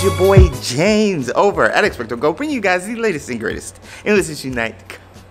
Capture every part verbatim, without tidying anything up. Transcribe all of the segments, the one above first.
It's your boy James over at ExpectoGo, bringing you guys the latest and greatest in Wizards Unite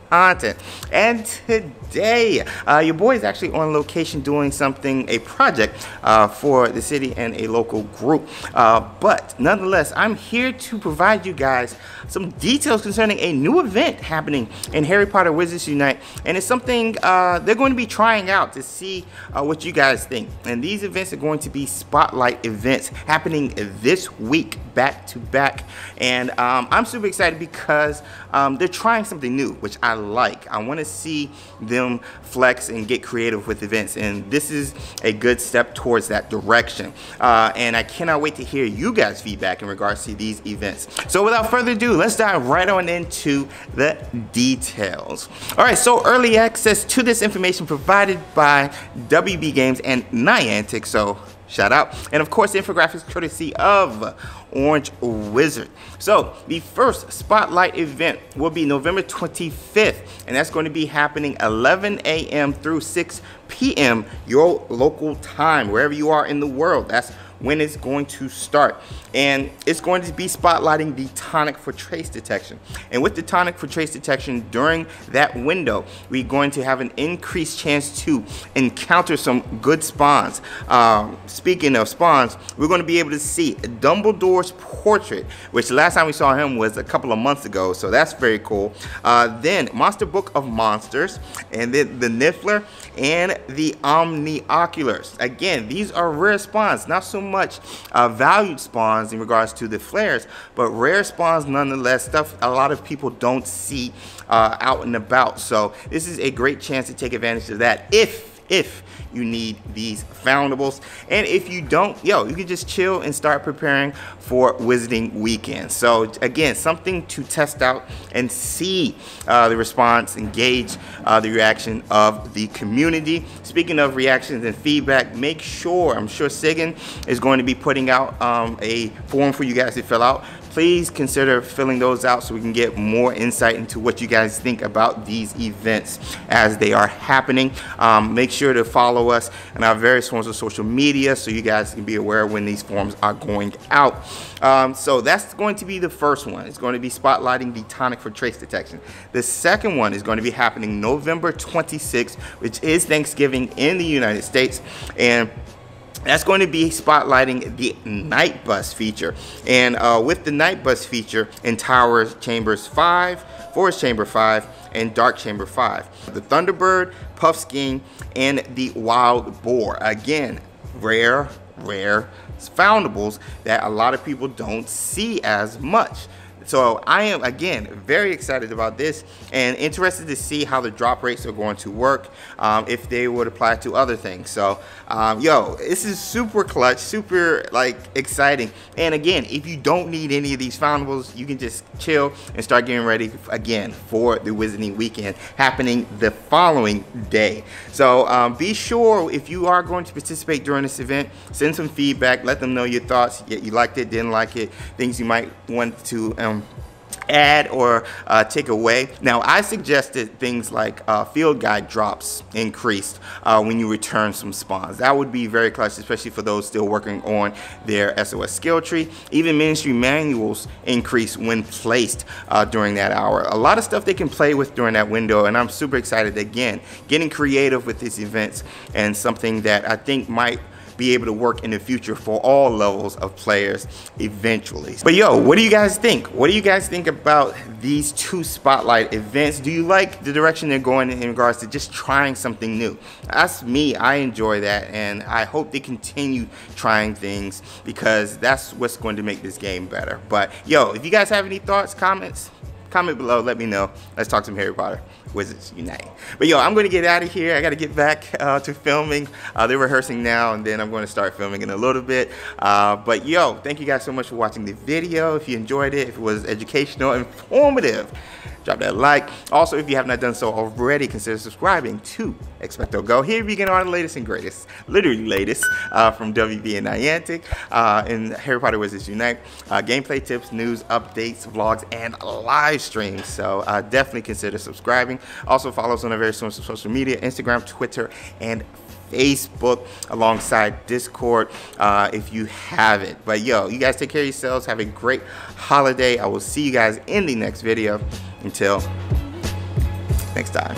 content. And today, uh, your boy is actually on location doing something, a project uh, for the city and a local group. Uh, but nonetheless, I'm here to provide you guys some details concerning a new event happening in Harry Potter Wizards Unite. And it's something uh, they're going to be trying out to see uh, what you guys think. And these events are going to be spotlight events happening this week, back to back. And um, I'm super excited because um, they're trying something new, which I like. I want to see them flex and get creative with events, and this is a good step towards that direction. Uh, and I cannot wait to hear you guys' feedback in regards to these events. So without further ado, let's dive right on into the details. All right, so early access to this information provided by W B Games and Niantic, so shout out. And of course, the infographics courtesy of Orange Wizard. So the first spotlight event will be November twenty-fifth, and that's going to be happening eleven A M through six P M your local time, wherever you are in the world. That's when it's going to start, and it's going to be spotlighting the tonic for trace detection. And with the tonic for trace detection, during that window, we're going to have an increased chance to encounter some good spawns. Um, speaking of spawns, we're going to be able to see Dumbledore's portrait, which last time we saw him was a couple of months ago, so that's very cool. Uh, then Monster Book of Monsters, and then the Niffler and the Omnioculars. Again, these are rare spawns, not so much uh, valued spawns in regards to the flares, but rare spawns nonetheless, stuff a lot of people don't see uh, out and about. So this is a great chance to take advantage of that if if you need these foundables. And if you don't, yo, you can just chill and start preparing for Wizarding Weekend. So again, something to test out and see uh, the response, engage uh, the reaction of the community. Speaking of reactions and feedback, make sure, I'm sure Sigyn is going to be putting out um, a form for you guys to fill out. Please consider filling those out so we can get more insight into what you guys think about these events as they are happening. Um, make sure to follow us and our various forms of social media so you guys can be aware when these forms are going out. Um, so that's going to be the first one. It's going to be spotlighting the tonic for trace detection. The second one is going to be happening November twenty-sixth, which is Thanksgiving in the United States, and that's going to be spotlighting the night bus feature. And uh, with the night bus feature in Tower Chambers five, Forest Chamber five, and Dark Chamber five, the Thunderbird, Puffskin, and the Wild Boar. Again, rare, rare foundables that a lot of people don't see as much. So I am, again, very excited about this and interested to see how the drop rates are going to work, um, if they would apply to other things. So, um, yo, this is super clutch, super, like, exciting. And again, if you don't need any of these foundables, you can just chill and start getting ready, again, for the Wizarding Weekend happening the following day. So um, be sure, if you are going to participate during this event, send some feedback, let them know your thoughts, yet you liked it, didn't like it, things you might want to um, add or uh, take away. Now, I suggested things like uh, field guide drops increased uh, when you return some spawns. That would be very clutch, especially for those still working on their S O S skill tree. Even ministry manuals increase when placed uh, during that hour. A lot of stuff they can play with during that window, and I'm super excited, again, getting creative with these events and something that I think might be able to work in the future for all levels of players eventually. But yo, what do you guys think? What do you guys think about these two spotlight events? Do you like the direction they're going in regards to just trying something new? That's me, I enjoy that, and I hope they continue trying things because that's what's going to make this game better. But yo, if you guys have any thoughts, comments, comment below, let me know. Let's talk some Harry Potter Wizards Unite. But yo, I'm gonna get out of here. I gotta get back uh, to filming. Uh, they're rehearsing now, and then I'm gonna start filming in a little bit. Uh, but yo, thank you guys so much for watching the video. If you enjoyed it, if it was educational, informative, drop that like. Also, if you have not done so already, consider subscribing to ExpectoGo. Here we get all the latest and greatest, literally latest, uh, from W B and Niantic uh, and Harry Potter Wizards Unite. Uh, gameplay tips, news, updates, vlogs, and live streams. So uh, definitely consider subscribing. Also follow us on our various social media, Instagram, Twitter, and Facebook. Facebook, alongside Discord, uh, if you have it. But yo, you guys take care of yourselves. Have a great holiday. I will see you guys in the next video. Until next time.